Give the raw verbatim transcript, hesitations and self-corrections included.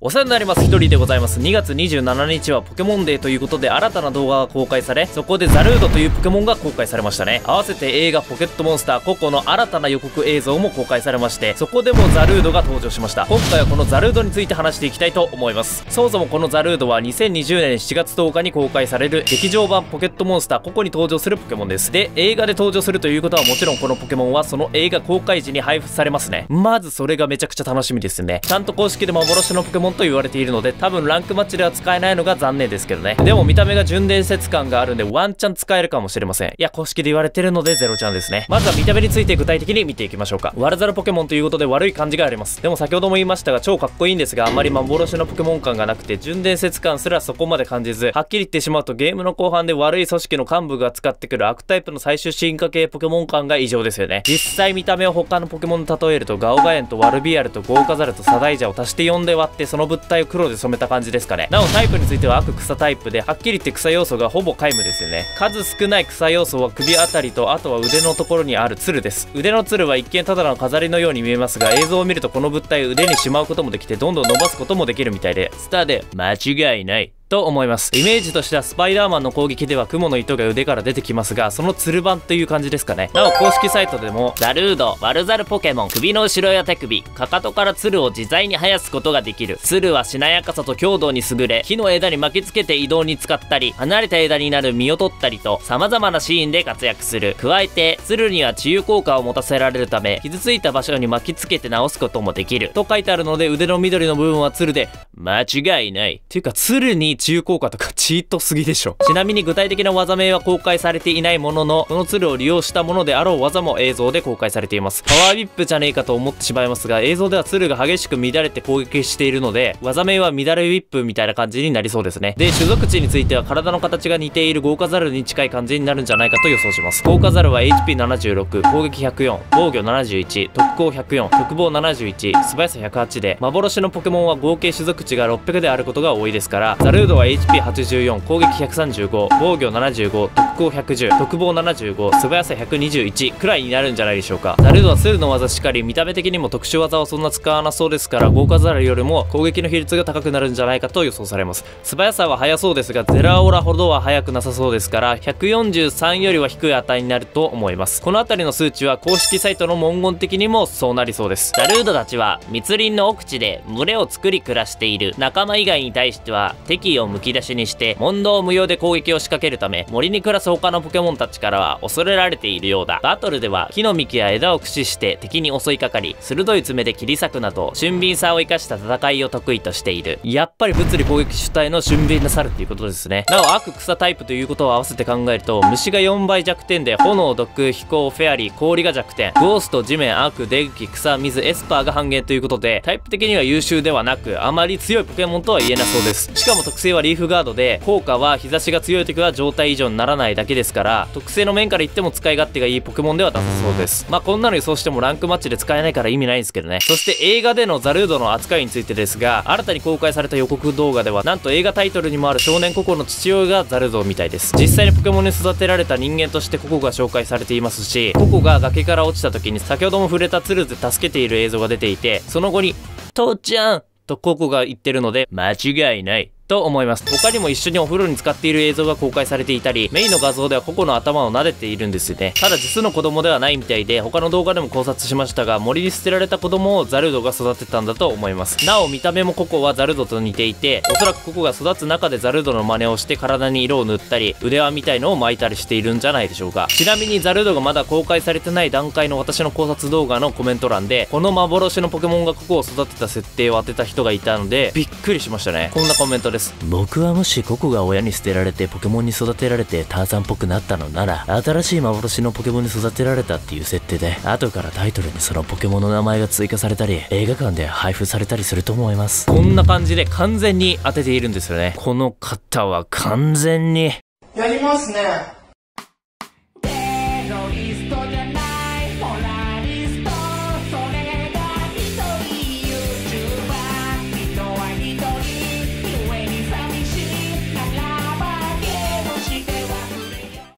お世話になります。ひとりでございます。にがつにじゅうしちにちはポケモンデーということで新たな動画が公開され、そこでザルードというポケモンが公開されましたね。合わせて映画ポケットモンスターココの新たな予告映像も公開されまして、そこでもザルードが登場しました。今回はこのザルードについて話していきたいと思います。そもそもこのザルードはにせんにじゅうねんしちがつとおかに公開される劇場版ポケットモンスターココに登場するポケモンです。で、映画で登場するということはもちろんこのポケモンはその映画公開時に配布されますね。まずそれがめちゃくちゃ楽しみですね。ちゃんと公式で幻のポケモンと言われているので、多分ランクマッチでは使えないのが残念ですけどね。でも見た目が純伝説感があるんでワンチャン使えるかもしれません。いや、公式で言われてるのでゼロチャンですね。まずは見た目について具体的に見ていきましょうか。悪ざるポケモンということで悪い感じがあります。でも先ほども言いましたが超かっこいいんですが、あんまり幻のポケモン感がなくて純伝説感すらそこまで感じず、はっきり言ってしまうとゲームの後半で悪い組織の幹部が使ってくる悪タイプの最終進化系ポケモン感が異常ですよね。実際見た目を他のポケモンに例えるとガオガエンとワルビアルとゴーカザルとサダイジャを足してよんで割ってその物体を黒で染めた感じですかね。なおタイプについては悪草タイプで、はっきり言って草要素がほぼ皆無ですよね。数少ない草要素は首あたりと、あとは腕のところにあるツルです。腕のツルは一見ただの飾りのように見えますが、映像を見るとこの物体を腕にしまうこともできて、どんどん伸ばすこともできるみたいで、スターで間違いないと思います。イメージとしてはスパイダーマンの攻撃では雲の糸が腕から出てきますが、そのツル版という感じですかね。なお公式サイトでもザルード悪ざるポケモン、首の後ろや手首、かかとからツルを自在に生やすことができる。ツルはしなやかさと強度に優れ、木の枝に巻きつけて移動に使ったり、離れた枝になる実を取ったりと様々なシーンで活躍する。加えてツルには治癒効果を持たせられるため、傷ついた場所に巻きつけて直すこともできると書いてあるので、腕の緑の部分はツルで間違いないっていうか、ツルに治癒効果とかチートすぎでしょ。ちなみに具体的な技名は公開されていないものの、このツルを利用したものであろう技も映像で公開されています。パワービップじゃねえかと思ってしまいますが、映像ではツルが激しく乱れて攻撃しているので、技名は乱れウィップみたいな感じになりそうですね。で、種族値については体の形が似ているゴーカザルに近い感じになるんじゃないかと予想します。ゴーカザルは エイチピーななじゅうろく、攻撃ひゃくよん、防御ななじゅういち、特攻ひゃくよん、特防ななじゅういち、素早さひゃくはちで、幻のポケモンは合計種族値がろっぴゃくであることが多いですから、ザルードは エイチピーはちじゅうよん、攻撃ひゃくさんじゅうご、防御ななじゅうご、特攻ひゃくじゅう、特防ななじゅうご、素早さひゃくにじゅういちくらいになるんじゃないでしょうか。ザルードはツルの技しかり、見た目的にも特殊技をそんな使わなそうですから、ゴーカザルよりも攻撃の比率が高くなるんじゃないかと予想されます。素早さは速そうですが、ゼラオラほどは速くなさそうですから、ひゃくよんじゅうさんよりは低い値になると思います。この辺りの数値は公式サイトの文言的にもそうなりそうです。ザルードたちは密林の奥地で群れを作り暮らしている。仲間以外に対しては敵意をむき出しにして問答無用で攻撃を仕掛けるため、森に暮らす他のポケモンたちからは恐れられているようだ。バトルでは木の幹や枝を駆使して敵に襲いかかり、鋭い爪で切り裂くなど俊敏さを生かした戦いを得意としている。やっぱり物理攻撃主体の俊敏な猿っていうことですね。なお悪草タイプということを合わせて考えると、虫がよんばい弱点で、炎、毒、飛行、フェアリー、氷が弱点、ゴースト、地面、悪、デグキ、草、水、エスパーが半減ということで、タイプ的には優秀ではなくあまり強いポケモンとは言えなそうです。しかも特性はリーフガードで、効果は日差しが強い時は状態異常にならないだけですから、特性の面から言っても使い勝手がいいポケモンではなさそうです。まあこんなの予想してもランクマッチで使えないから意味ないんですけどね。そして映画でのザルードの扱いについてですが、新たに公開された予告動画ではなんと映画タイトルにもある少年ココの父親がザルードみたいです。実際にポケモンに育てられた人間としてココが紹介されていますし、ココが崖から落ちた時に先ほども触れたツルで助けている映像が出ていて、その後に父ちゃんとココが言ってるので間違いないと思います。他にも一緒にお風呂に使っている映像が公開されていたり、メインの画像ではココの頭を撫でているんですよね。ただ実の子供ではないみたいで、他の動画でも考察しましたが、森に捨てられた子供をザルードが育てたんだと思います。なお見た目もココはザルードと似ていて、おそらくココが育つ中でザルードの真似をして体に色を塗ったり腕輪みたいのを巻いたりしているんじゃないでしょうか。ちなみにザルードがまだ公開されてない段階の私の考察動画のコメント欄で、この幻のポケモンがココを育てた設定を当てた人がいたのでびっくりしましたね。こんなコメントで、僕はもしココが親に捨てられてポケモンに育てられてターザンっぽくなったのなら、新しい幻のポケモンに育てられたっていう設定で、後からタイトルにそのポケモンの名前が追加されたり映画館で配布されたりすると思います。こんな感じで完全に当てているんですよね。この方は完全にやりますね。